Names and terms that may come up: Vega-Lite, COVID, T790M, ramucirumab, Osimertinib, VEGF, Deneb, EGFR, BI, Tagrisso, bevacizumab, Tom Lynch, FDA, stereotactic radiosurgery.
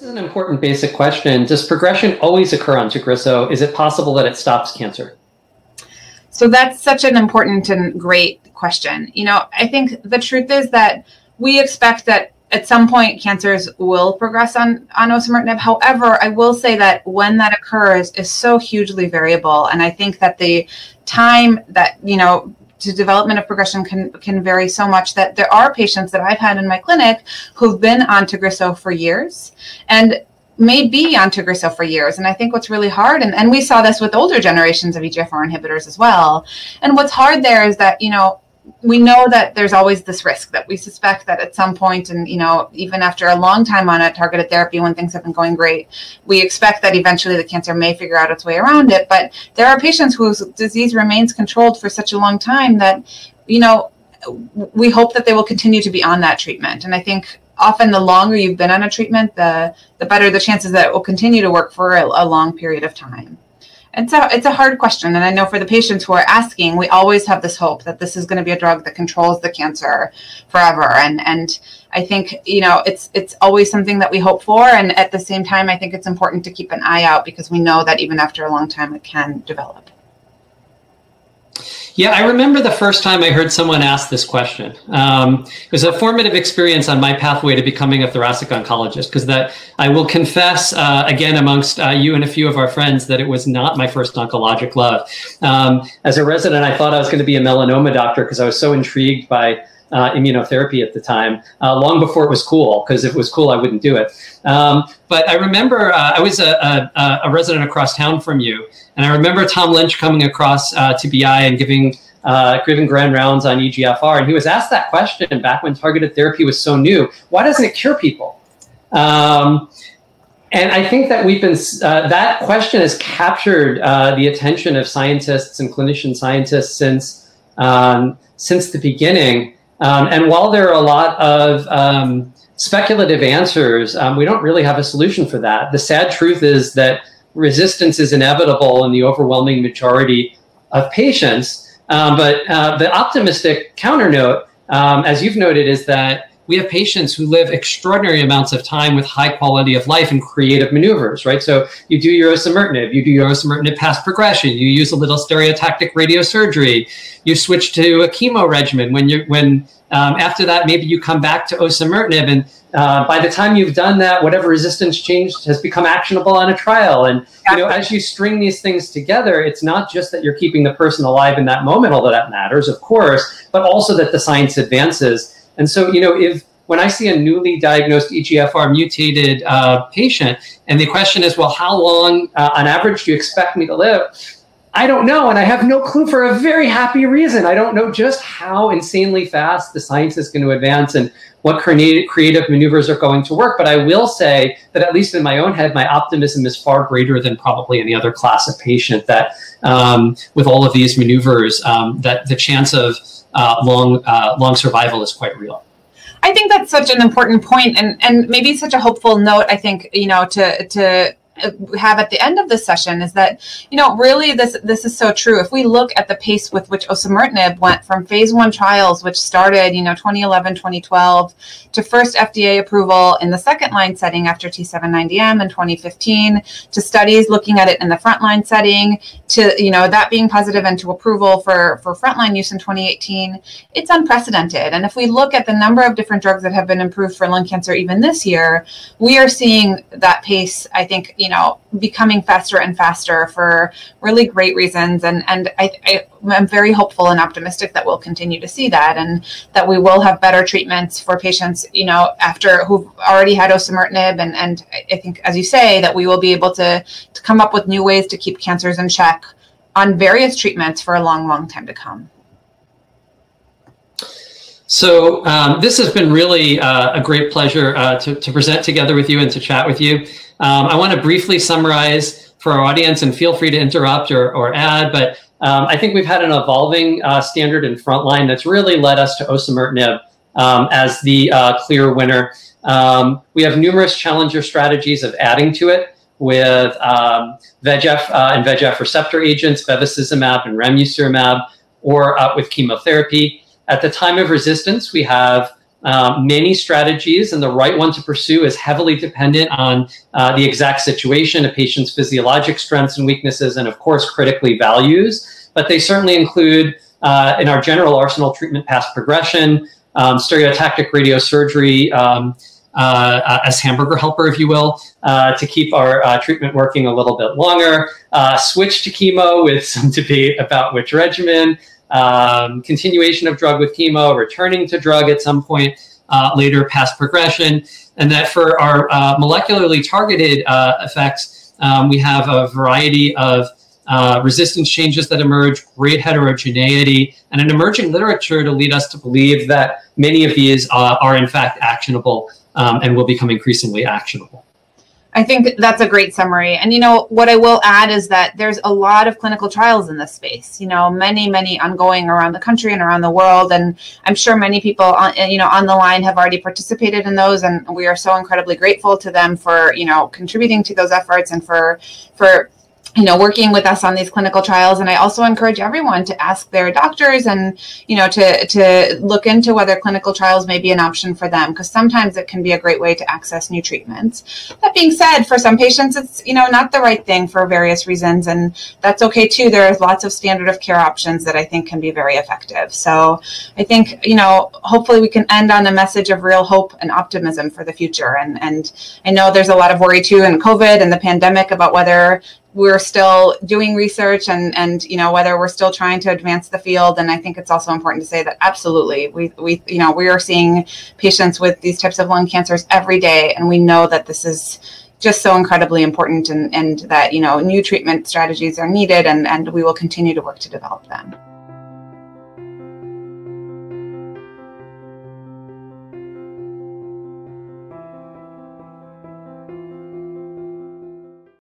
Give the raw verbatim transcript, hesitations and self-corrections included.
This is an important basic question. Does progression always occur on Tagrisso? Is it possible that it stops cancer? So that's such an important and great question. You know, I think the truth is that we expect that at some point cancers will progress on, on osimertinib. However, I will say that when that occurs is so hugely variable. And I think that the time that, you know, to development of progression can, can vary so much that there are patients that I've had in my clinic who've been on Tagrisso for years and may be on Tagrisso for years. And I think what's really hard, and, and we saw this with older generations of E G F R inhibitors as well. And what's hard there is that, you know, we know that there's always this risk that we suspect that at some point, and, you know, even after a long time on a targeted therapy when things have been going great, we expect that eventually the cancer may figure out its way around it. But there are patients whose disease remains controlled for such a long time that, you know, we hope that they will continue to be on that treatment. And I think often the longer you've been on a treatment, the, the better the chances that it will continue to work for a, a long period of time. It's a, it's a hard question, and I know for the patients who are asking, we always have this hope that this is going to be a drug that controls the cancer forever. And, and I think, you know, it's, it's always something that we hope for, and at the same time, I think it's important to keep an eye out because we know that even after a long time, it can develop. Yeah, I remember the first time I heard someone ask this question. Um, it was a formative experience on my pathway to becoming a thoracic oncologist, because that I will confess, uh, again, amongst uh, you and a few of our friends, that it was not my first oncologic love. Um, as a resident, I thought I was going to be a melanoma doctor because I was so intrigued by Uh, immunotherapy at the time, uh, long before it was cool, because if it was cool, I wouldn't do it. Um, but I remember uh, I was a, a, a resident across town from you, and I remember Tom Lynch coming across uh, to B I and giving, uh, giving grand rounds on E G F R, and he was asked that question back when targeted therapy was so new. Why doesn't it cure people? Um, and I think that we've been, uh, that question has captured uh, the attention of scientists and clinician scientists since, um, since the beginning. Um, and while there are a lot of um, speculative answers, um, we don't really have a solution for that. The sad truth is that resistance is inevitable in the overwhelming majority of patients. Um, but uh, the optimistic counter note, um, as you've noted, is that we have patients who live extraordinary amounts of time with high quality of life and creative maneuvers, right? So you do your osimertinib, you do your osimertinib past progression, you use a little stereotactic radiosurgery, you switch to a chemo regimen. When you're, when um, after that, maybe you come back to osimertinib, and uh, by the time you've done that, whatever resistance changed has become actionable on a trial. And you know, as you string these things together, it's not just that you're keeping the person alive in that moment, although that matters, of course, but also that the science advances. And so, you know, if when I see a newly diagnosed E G F R mutated uh, patient, and the question is, well, how long uh, on average do you expect me to live? I don't know, and I have no clue for a very happy reason. I don't know just how insanely fast the science is going to advance and what creative maneuvers are going to work. But I will say that at least in my own head, my optimism is far greater than probably any other class of patient, that um, with all of these maneuvers, um, that the chance of Uh, long, uh, long survival is quite real. I think that's such an important point, and, and maybe such a hopeful note, I think, you know, to, to have at the end of this session is that, you know, really this, this is so true. If we look at the pace with which osimertinib went from phase one trials, which started, you know, twenty eleven, twenty twelve, to first F D A approval in the second line setting after T seven ninety M in twenty fifteen, to studies looking at it in the frontline setting, to, you know, that being positive and to approval for, for frontline use in twenty eighteen, it's unprecedented. And if we look at the number of different drugs that have been improved for lung cancer even this year, we are seeing that pace, I think, you You know, becoming faster and faster for really great reasons. And, and I, I, I'm very hopeful and optimistic that we'll continue to see that, and that we will have better treatments for patients, you know, after who've already had osimertinib. And, and I think, as you say, that we will be able to, to come up with new ways to keep cancers in check on various treatments for a long, long time to come. So um, this has been really uh, a great pleasure uh, to, to present together with you and to chat with you. Um, I want to briefly summarize for our audience, and feel free to interrupt or, or add, but um, I think we've had an evolving uh, standard in frontline that's really led us to osimertinib um, as the uh, clear winner. Um, we have numerous challenger strategies of adding to it with um, V E G F uh, and V E G F receptor agents, bevacizumab and ramucirumab, or uh, with chemotherapy. At the time of resistance, we have Uh, many strategies, and the right one to pursue is heavily dependent on uh, the exact situation, a patient's physiologic strengths and weaknesses, and of course, critically values. But they certainly include, uh, in our general arsenal, treatment past progression, um, stereotactic radiosurgery, um, Uh, as hamburger helper, if you will, uh, to keep our uh, treatment working a little bit longer. Uh, switch to chemo with some debate about which regimen, um, continuation of drug with chemo, returning to drug at some point uh, later past progression. And that for our uh, molecularly targeted uh, effects, um, we have a variety of uh, resistance changes that emerge, great heterogeneity, and an emerging literature to lead us to believe that many of these uh, are in fact actionable. Um, and will become increasingly actionable. I think that's a great summary. And, you know, what I will add is that there's a lot of clinical trials in this space, you know, many, many ongoing around the country and around the world. And I'm sure many people, on, you know, on the line have already participated in those. And we are so incredibly grateful to them for, you know, contributing to those efforts and for, for, you know, working with us on these clinical trials. And I also encourage everyone to ask their doctors and, you know, to, to look into whether clinical trials may be an option for them, because sometimes it can be a great way to access new treatments. That being said, for some patients, it's, you know, not the right thing for various reasons. And that's okay, too. There are lots of standard of care options that I think can be very effective. So I think, you know, hopefully we can end on a message of real hope and optimism for the future. And, and I know there's a lot of worry, too, in COVID and the pandemic about whether we're still doing research and, and, you know, whether we're still trying to advance the field. And I think it's also important to say that absolutely, we, we, you know, we are seeing patients with these types of lung cancers every day. And we know that this is just so incredibly important and, and that, you know, new treatment strategies are needed and, and we will continue to work to develop them.